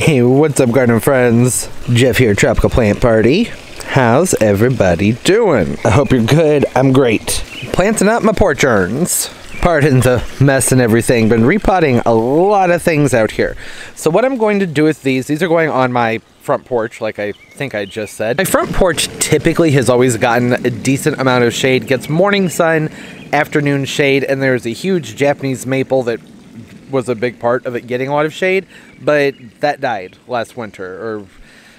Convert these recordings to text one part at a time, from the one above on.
Hey, what's up garden friends? Jeff here, Tropical Plant Party. How's everybody doing? I hope you're good. I'm great. Planting up my porch urns. Pardon the mess and everything, been repotting a lot of things out here. So what I'm going to do with these are going on my front porch, like I think I just said. My front porch typically has always gotten a decent amount of shade, gets morning sun, afternoon shade, and there's a huge Japanese maple that was a big part of it getting a lot of shade, but that died last winter or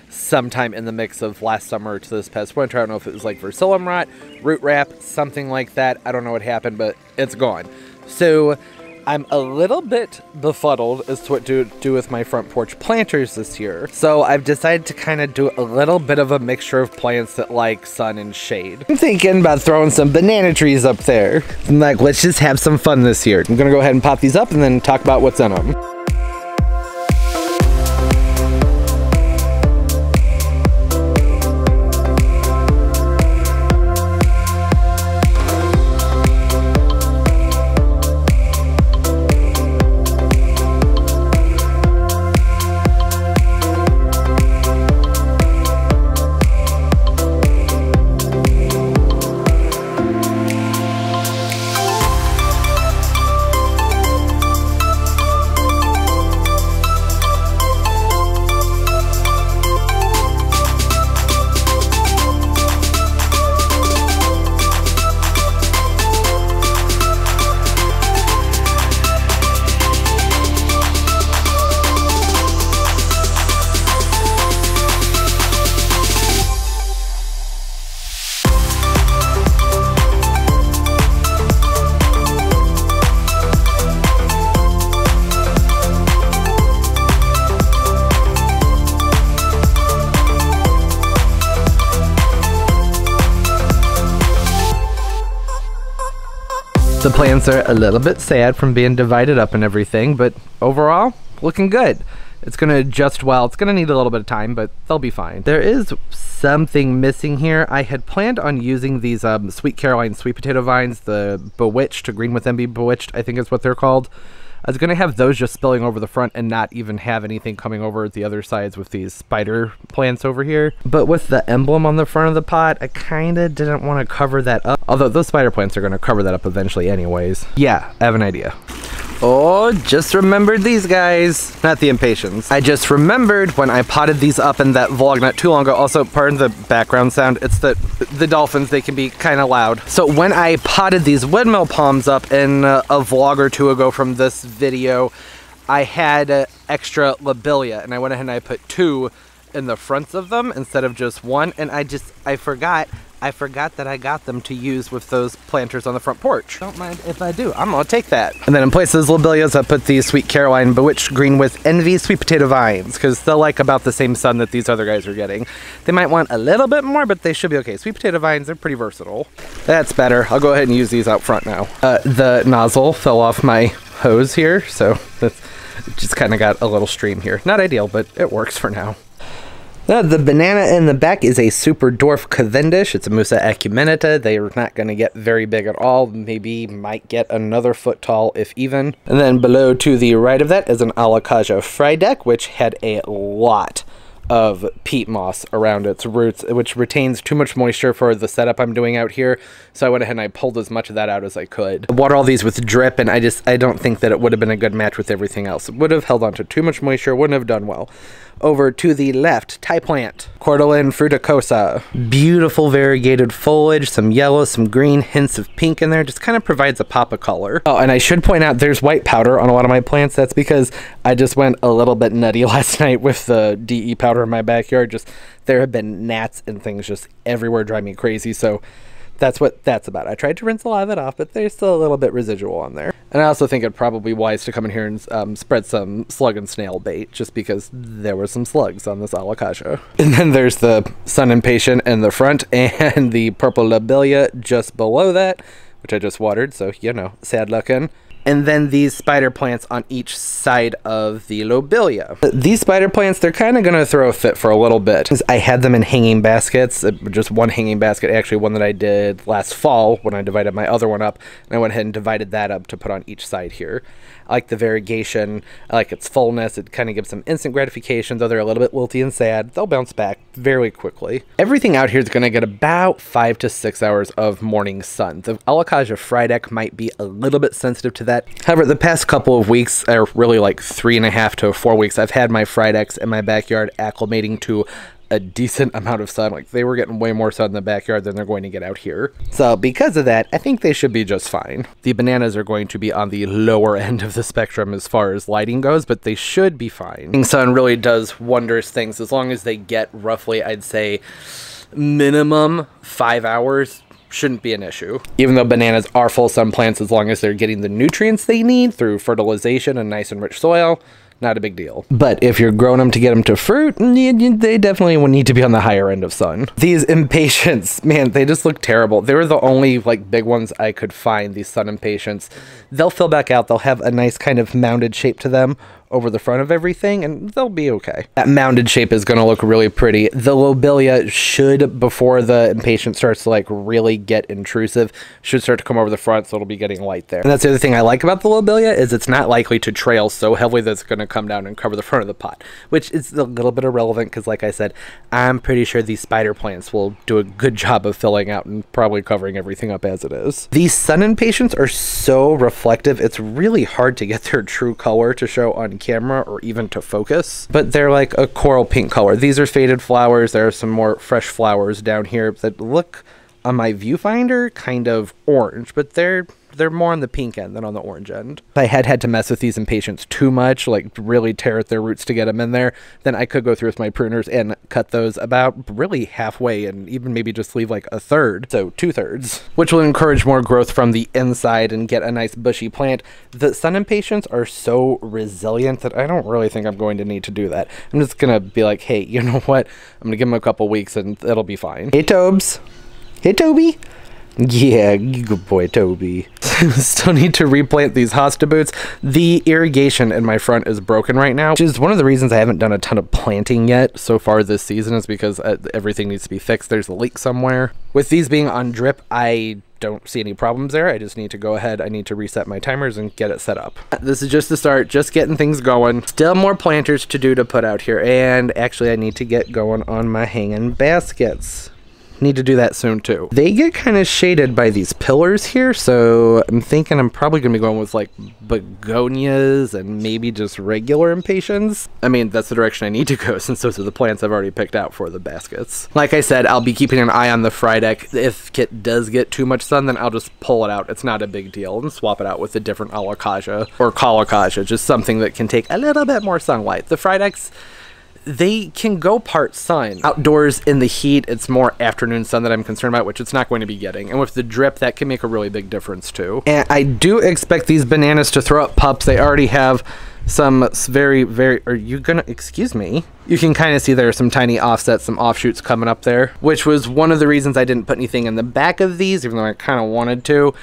sometime in the mix of last summer to this past winter. I don't know if it was like vercillum rot, root wrap, something like that. I don't know what happened, but it's gone. So I'm a little bit befuddled as to what to do with my front porch planters this year. So I've decided to kind of do a little bit of a mixture of plants that like sun and shade. I'm thinking about throwing some banana trees up there. I'm like, let's just have some fun this year. I'm gonna go ahead and pop these up and then talk about what's in them. The plants are a little bit sad from being divided up and everything, but overall, looking good. It's gonna adjust well. It's gonna need a little bit of time, but they'll be fine. There is something missing here. I had planned on using these Sweet Caroline sweet potato vines, the Bewitched, Green with Envy Bewitched, I think is what they're called. I was gonna have those just spilling over the front and not even have anything coming over the other sides with these spider plants over here. But with the emblem on the front of the pot, I kinda didn't wanna cover that up. Although those spider plants are gonna cover that up eventually anyways. Yeah, I have an idea. Oh, just remembered these guys. Not the impatiens. I just remembered when I potted these up in that vlog not too long ago. Also, pardon the background sound. It's the dolphins, they can be kinda loud. So when I potted these windmill palms up in a vlog or two ago from this video, I had extra lobelia, and I went ahead and I put two in the fronts of them instead of just one, and I forgot that I got them to use with those planters on the front porch. Don't mind if I do, I'm gonna take that. And then in place of those lobelias, I put these Sweet Caroline Bewitched Green with Envy sweet potato vines, because they'll like about the same sun that these other guys are getting. They might want a little bit more, but they should be okay. Sweet potato vines are pretty versatile. That's better, I'll go ahead and use these out front now. The nozzle fell off my hose here, so that's just kind of got a little stream here. Not ideal, but it works for now. Now, the banana in the back is a Super Dwarf Cavendish. It's a Musa acuminata. They are not going to get very big at all. Maybe might get another foot tall, if even. And then below to the right of that is an Alocasia frydek, which had a lot of peat moss around its roots, which retains too much moisture for the setup I'm doing out here. So I went ahead and I pulled as much of that out as I could. I water all these with drip, and I don't think that it would have been a good match with everything else. It would have held onto too much moisture, wouldn't have done well. Over to the left, Thai plant, Cordyline fruticosa. Beautiful variegated foliage, some yellow, some green, hints of pink in there, just kind of provides a pop of color. Oh, and I should point out there's white powder on a lot of my plants. That's because I just went a little bit nutty last night with the DE powder in my backyard. Just, there have been gnats and things just everywhere, driving me crazy. So that's what that's about. I tried to rinse a lot of it off, but there's still a little bit residual on there. And I also think it'd probably be wise to come in here and spread some slug and snail bait, just because there were some slugs on this Alocasia. And then there's the sun impatient in the front and the purple lobelia just below that, which I just watered, so, you know, sad looking. And then these spider plants on each side of the lobelia. These spider plants, they're kind of going to throw a fit for a little bit. I had them in hanging baskets, just one hanging basket, actually one that I did last fall when I divided my other one up, and I went ahead and divided that up to put on each side here. I like the variegation. I like its fullness. It kind of gives them instant gratification, though they're a little bit wilty and sad. They'll bounce back very quickly. Everything out here is going to get about 5 to 6 hours of morning sun. The Alocasia frydek might be a little bit sensitive to that. However, the past couple of weeks, or really like 3.5 to 4 weeks, I've had my frydeks in my backyard acclimating to a decent amount of sun. Like, they were getting way more sun in the backyard than they're going to get out here. So because of that, I think they should be just fine. The bananas are going to be on the lower end of the spectrum as far as lighting goes, but they should be fine. Sun really does wondrous things. As long as they get roughly, I'd say, minimum 5 hours, shouldn't be an issue. Even though bananas are full sun plants, as long as they're getting the nutrients they need through fertilization and nice and rich soil, not a big deal. But if you're growing them to get them to fruit, they definitely would need to be on the higher end of sun. These impatiens, man, they just look terrible. They were the only like big ones I could find, these sun impatiens. They'll fill back out. They'll have a nice kind of mounded shape to them over the front of everything, and they'll be okay. That mounded shape is going to look really pretty. The lobelia should, before the impatiens starts to like really get intrusive, should start to come over the front, so it'll be getting light there. And that's the other thing I like about the lobelia, is it's not likely to trail so heavily that it's going to come down and cover the front of the pot, which is a little bit irrelevant because, like I said, I'm pretty sure these spider plants will do a good job of filling out and probably covering everything up as it is. These sun impatiens are so reflective, it's really hard to get their true color to show on camera or even to focus, but they're like a coral pink color. These are faded flowers. There are some more fresh flowers down here that look on my viewfinder kind of orange, but they're more on the pink end than on the orange end. If I had to mess with these impatiens too much, like really tear at their roots to get them in there, then I could go through with my pruners and cut those about really halfway and even maybe just leave like a third, so 2/3, which will encourage more growth from the inside and get a nice bushy plant. The sun impatiens are so resilient that I don't really think I'm going to need to do that. I'm just gonna be like, hey, you know what? I'm gonna give them a couple weeks and it'll be fine. Hey, Tobes. Hey, Toby. Yeah, good boy, Toby. Still need to replant these hosta boots. The irrigation in my front is broken right now, which is one of the reasons I haven't done a ton of planting yet so far this season, is because everything needs to be fixed. There's a leak somewhere. With these being on drip, I don't see any problems there. I just need to go ahead. I need to reset my timers and get it set up. This is just the start, just getting things going. Still more planters to do to put out here. And actually, I need to get going on my hanging baskets. Need to do that soon too. They get kind of shaded by these pillars here, so I'm thinking I'm probably gonna be going with like begonias and maybe just regular impatiens. I mean, that's the direction I need to go, since those are the plants I've already picked out for the baskets. Like I said, I'll be keeping an eye on the frydek. If it does get too much sun, then I'll just pull it out. It's not a big deal, and swap it out with a different alocasia or colocasia, just something that can take a little bit more sunlight. The frydeks, they can go part sun. Outdoors in the heat, it's more afternoon sun that I'm concerned about, which it's not going to be getting. And with the drip, that can make a really big difference too. And I do expect these bananas to throw up pups. They already have some very, very, are you gonna, excuse me? You can kind of see there are some tiny offsets, some offshoots coming up there, which was one of the reasons I didn't put anything in the back of these, even though I kind of wanted to.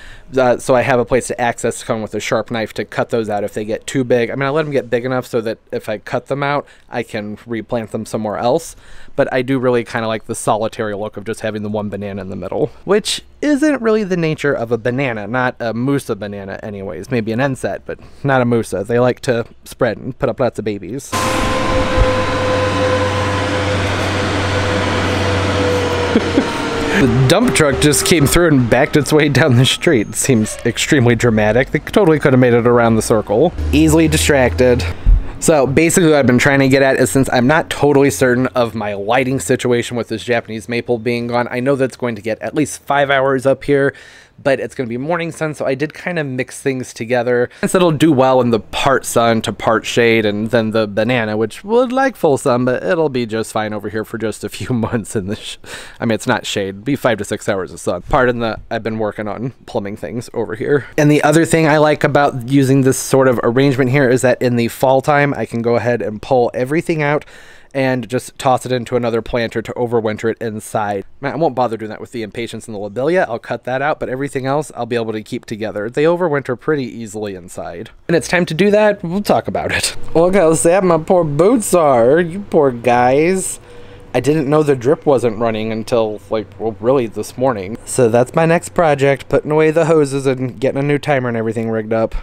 So I have a place to access to come with a sharp knife to cut those out if they get too big. I mean, I let them get big enough so that if I cut them out, I can replant them somewhere else. But I do really kind of like the solitary look of just having the one banana in the middle, which isn't really the nature of a banana, not a Musa banana anyways, maybe an Enset, but not a Musa. They like to spread and put up lots of babies. The dump truck just came through and backed its way down the street. Seems extremely dramatic. They totally could have made it around the circle. Easily distracted. So basically what I've been trying to get at is, since I'm not totally certain of my lighting situation with this Japanese maple being gone, I know that's going to get at least 5 hours up here, but it's going to be morning sun, so I did kind of mix things together. So it'll do well in the part sun to part shade, and then the banana, which would like full sun, but it'll be just fine over here for just a few months in the, I mean, it's not shade, it'd be 5 to 6 hours of sun. Pardon the, I've been working on plumbing things over here. And the other thing I like about using this sort of arrangement here is that in the fall time, I can go ahead and pull everything out and just toss it into another planter to overwinter it inside. I won't bother doing that with the impatiens and the lobelia. I'll cut that out, but everything else I'll be able to keep together. They overwinter pretty easily inside. And it's time to do that. We'll talk about it. Look how sad my poor boots are, you poor guys. I didn't know the drip wasn't running until, like, well, really this morning. So that's my next project, putting away the hoses and getting a new timer and everything rigged up.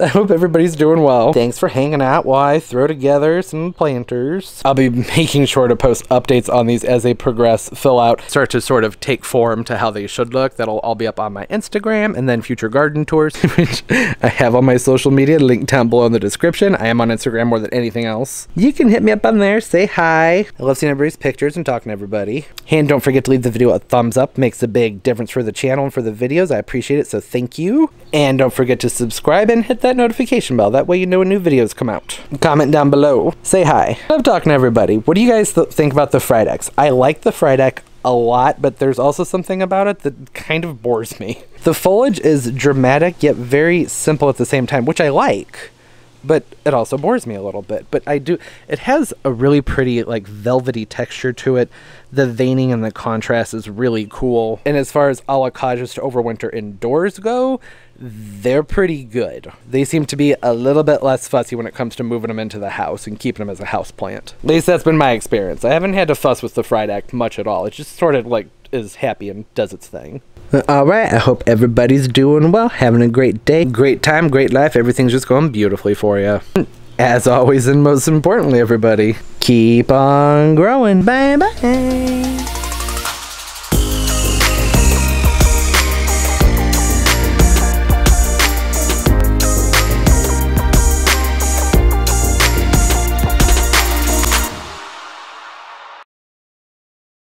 I hope everybody's doing well. Thanks for hanging out while I throw together some planters. I'll be making sure to post updates on these as they progress, fill out, start to sort of take form to how they should look. That'll all be up on my Instagram and then future garden tours, which I have on my social media linked down below in the description. I am on Instagram more than anything else. You can hit me up on there, say hi. I love seeing everybody's pictures and talking to everybody. And don't forget to leave the video a thumbs up. Makes a big difference for the channel and for the videos. I appreciate it, so thank you. And don't forget to subscribe and hit that notification bell. That way you know when new videos come out. Comment down below. Say hi. I love talking to everybody. What do you guys think about the Frydeks? I like the Frydek a lot, but there's also something about it that kind of bores me. The foliage is dramatic yet very simple at the same time, which I like, but it also bores me a little bit. But I do, it has a really pretty like velvety texture to it. The veining and the contrast is really cool. And as far as Alocasias to overwinter indoors go, they're pretty good. They seem to be a little bit less fussy when it comes to moving them into the house and keeping them as a house plant. At least that's been my experience. I haven't had to fuss with the Frydek much at all. It just sort of like is happy and does its thing. All right, I hope everybody's doing well, having a great day, great time, great life. Everything's just going beautifully for you. As always, and most importantly, everybody, keep on growing. Bye-bye.